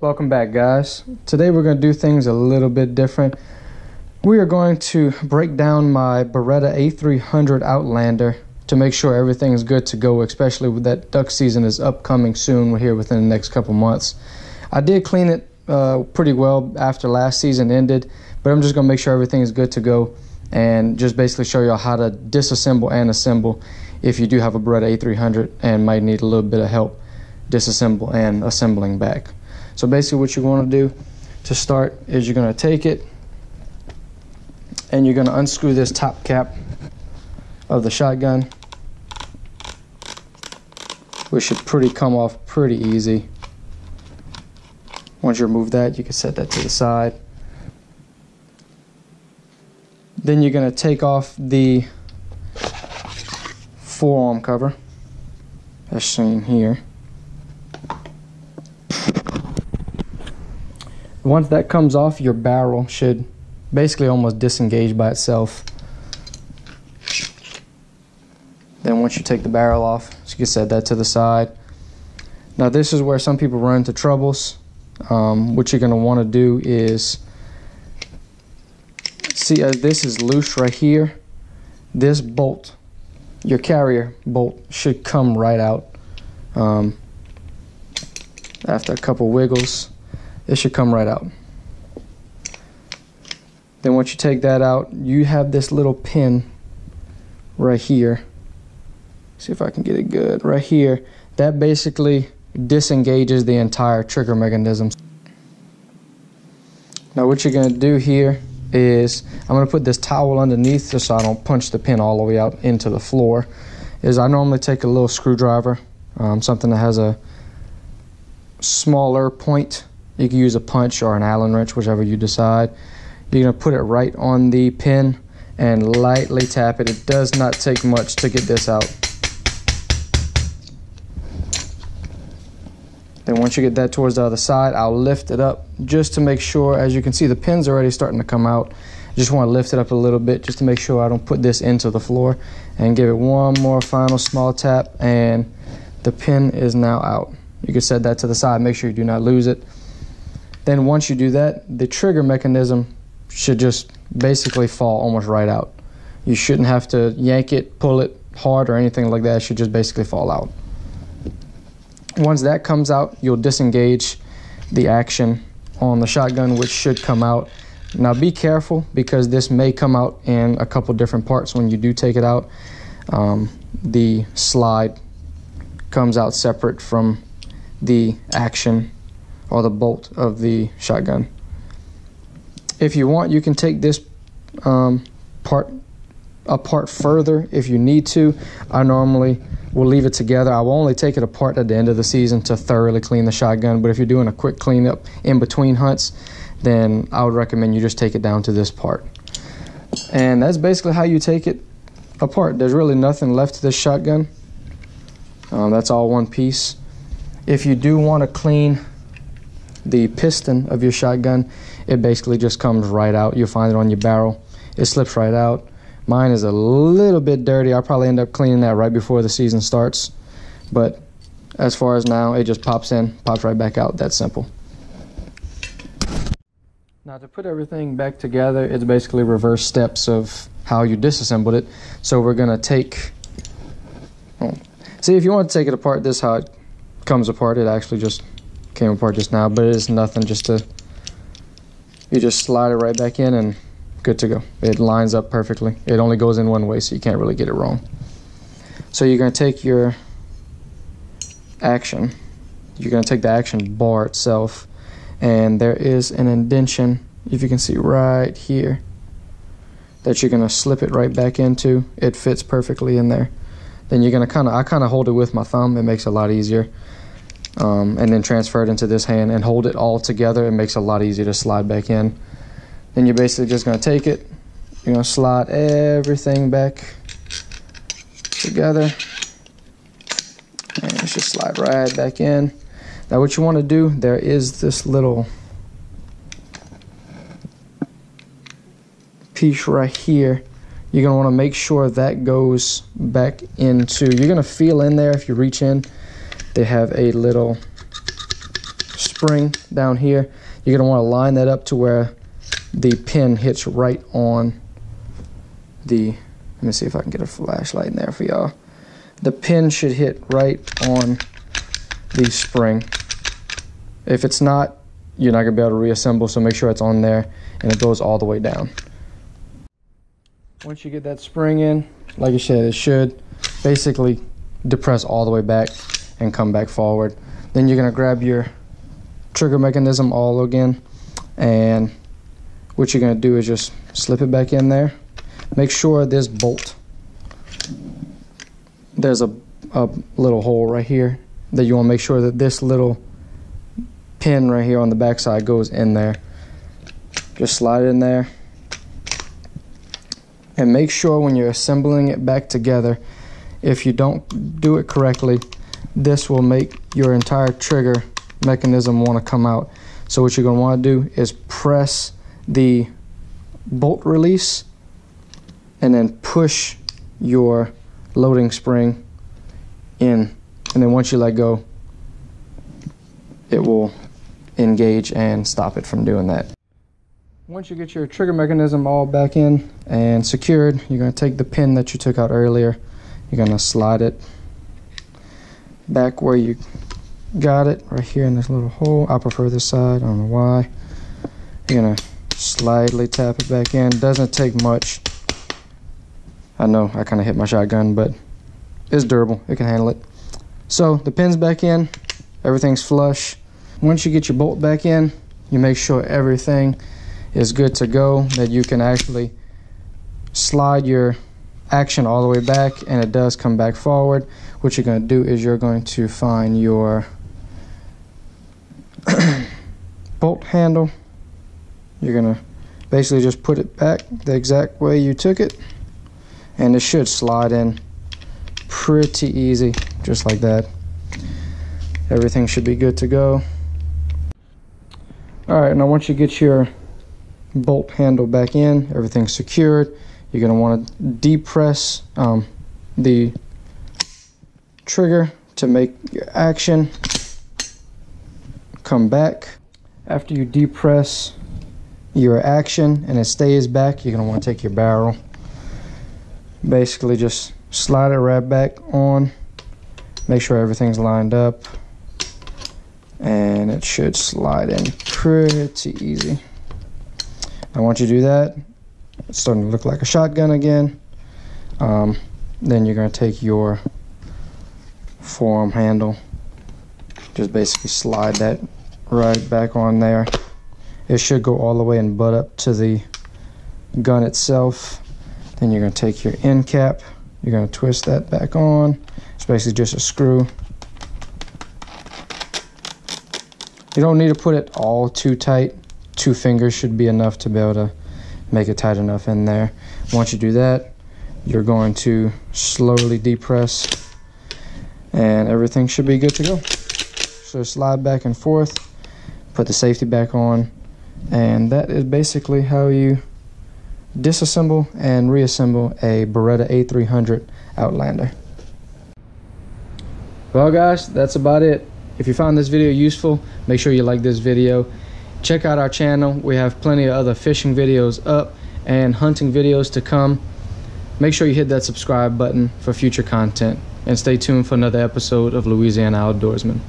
Welcome back, guys. Today we're going to do things a little bit different. We are going to break down my Beretta A300 Outlander to make sure everything is good to go, especially with that duck season is upcoming soon. We're here within the next couple months. I did clean it pretty well after last season ended, but I'm just going to make sure everything is good to go and just basically show y'all how to disassemble and assemble if you do have a Beretta A300 and might need a little bit of help disassemble and assembling back. So basically what you want to do to start is you're going to take it and you're going to unscrew this top cap of the shotgun, which should come off pretty easy. Once you remove that, you can set that to the side. Then you're going to take off the forearm cover, as seen here. Once that comes off, your barrel should basically almost disengage by itself. Then once you take the barrel off, you can set that to the side. Now this is where some people run into troubles. What you're going to want to do is, see as this is loose right here, this bolt, your carrier bolt, should come right out. After a couple wiggles, it should come right out. Then once you take that out, you have this little pin right here. See if I can get it good. Right here, that basically disengages the entire trigger mechanism. Now what you're going to do here is, I'm going to put this towel underneath just so I don't punch the pin all the way out into the floor. I normally take a little screwdriver, something that has a smaller point. You can use a punch or an Allen wrench, whichever you decide. You're going to put it right on the pin and lightly tap it. It does not take much to get this out. Then once you get that towards the other side, I'll lift it up just to make sure. As you can see, the pin's already starting to come out. I just want to lift it up a little bit just to make sure I don't put this into the floor, and give it one more final small tap, and the pin is now out. You can set that to the side. Make sure you do not lose it. Then once you do that, the trigger mechanism should just basically fall almost right out. You shouldn't have to yank it, pull it hard, or anything like that. It should just basically fall out. Once that comes out, you'll disengage the action on the shotgun, which should come out. Now be careful, because this may come out in a couple different parts when you do take it out. The slide comes out separate from the action or the bolt of the shotgun. If you want, you can take this part apart further if you need to. I normally will leave it together. I will only take it apart at the end of the season to thoroughly clean the shotgun, but if you're doing a quick cleanup in between hunts, then I would recommend you just take it down to this part. And that's basically how you take it apart. There's really nothing left to this shotgun. That's all one piece. If you do want to clean the piston of your shotgun, it basically just comes right out. You'll find it on your barrel. It slips right out. Mine is a little bit dirty. I'll probably end up cleaning that right before the season starts, but as far as now, it just pops in, pops right back out. That's simple. Now to put everything back together, it's basically reverse steps of how you disassembled it. So we're gonna take, see, if you want to take it apart, this is how it comes apart. It actually just came apart just now, but it's nothing. You just slide it right back in and good to go. It lines up perfectly. It only goes in one way, so you can't really get it wrong. So you're going to take your action. You're going to take the action bar itself, and there is an indentation, if you can see right here, that you're going to slip it right back into. It fits perfectly in there. Then you're going to I kind of hold it with my thumb. It makes it a lot easier. And then transfer it into this hand and hold it all together. It makes it a lot easier to slide back in. Then you're basically just going to take it, you're going to slide everything back together, and it's just slide right back in. Now what you want to do, there is this little piece right here. You're going to want to make sure that goes back into, you're going to feel in there if you reach in. They have a little spring down here. You're going to want to line that up to where the pin hits right on the, let me see if I can get a flashlight in there for y'all. The pin should hit right on the spring. If it's not, you're not going to be able to reassemble, so make sure it's on there and it goes all the way down. Once you get that spring in, like I said, it should basically depress all the way back and come back forward. Then you're going to grab your trigger mechanism all again, and what you're going to do is just slip it back in there. Make sure this bolt, there's a little hole right here that you want to make sure that this little pin right here on the back side goes in there. Just slide it in there, and make sure when you're assembling it back together, if you don't do it correctly, this will make your entire trigger mechanism want to come out. So what you're going to want to do is press the bolt release and then push your loading spring in, and then once you let go, it will engage and stop it from doing that. Once you get your trigger mechanism all back in and secured, you're going to take the pin that you took out earlier, you're going to slide it back where you got it, right here in this little hole. I prefer this side, I don't know why. You're going to slightly tap it back in. Doesn't take much. I know I kind of hit my shotgun, but it's durable, it can handle it. So the pin's back in, everything's flush. Once you get your bolt back in, you make sure everything is good to go, that you can actually slide your action all the way back, and it does come back forward. What you're going to do is you're going to find your bolt handle. You're going to basically just put it back the exact way you took it, and it should slide in pretty easy, just like that. Everything should be good to go. Alright, now once you get your bolt handle back in, everything's secured, you're going to want to depress the trigger to make your action come back. After you depress your action and it stays back, you're going to want to take your barrel, basically just slide it right back on, make sure everything's lined up, and it should slide in pretty easy. Now once you do that, it's starting to look like a shotgun again. Then you're going to take your forearm handle, just basically slide that right back on there. It should go all the way and butt up to the gun itself. Then you're going to take your end cap, you're going to twist that back on. It's basically just a screw. You don't need to put it all too tight. Two fingers should be enough to be able to make it tight enough in there. Once you do that, you're going to slowly depress, and everything should be good to go. So slide back and forth, put the safety back on, and that is basically how you disassemble and reassemble a Beretta A300 Outlander. Well guys, that's about it. If you found this video useful, make sure you like this video. Check out our channel. We have plenty of other fishing videos up and hunting videos to come. Make sure you hit that subscribe button for future content, and stay tuned for another episode of Louisiana Outdoorsmen.